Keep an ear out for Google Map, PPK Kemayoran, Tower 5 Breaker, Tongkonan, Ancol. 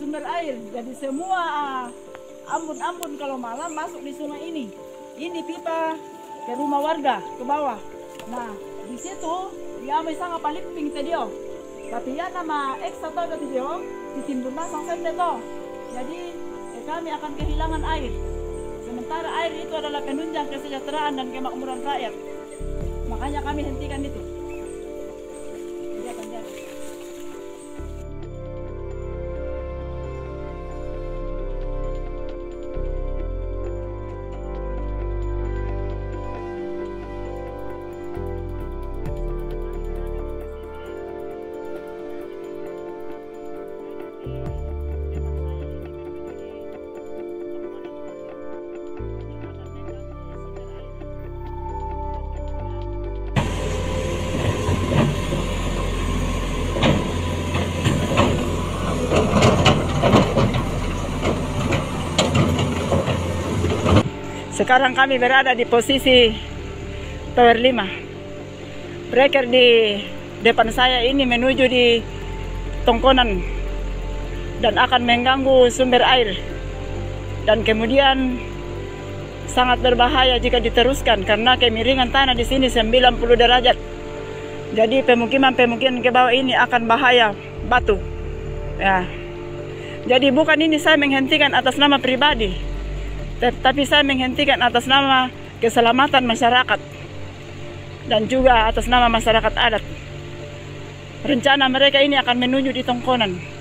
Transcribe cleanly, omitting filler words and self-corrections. sumber air. Jadi semua ambon-ambon kalau malam masuk di sungai ini. Ini pipa ke rumah warga ke bawah. Nah, di situ dia bisa ngapalip ping tedio. Tapi ya nama X atau tedio di timbun pasang sendeto. Jadi kami akan kehilangan air. Sementara air itu adalah penunjang kesejahteraan dan kemakmuran rakyat. Makanya kami hentikan itu. Sekarang kami berada di posisi Tower 5. Breaker di depan saya ini menuju di Tongkonan dan akan mengganggu sumber air. Dan kemudian sangat berbahaya jika diteruskan karena kemiringan tanah di sini 90 derajat. Jadi pemukiman-pemukiman ke bawah ini akan bahaya batu. Ya. Jadi bukan ini saya menghentikan atas nama pribadi. Tapi saya menghentikan atas nama keselamatan masyarakat dan juga atas nama masyarakat adat. Rencana mereka ini akan menuju di Tongkonan.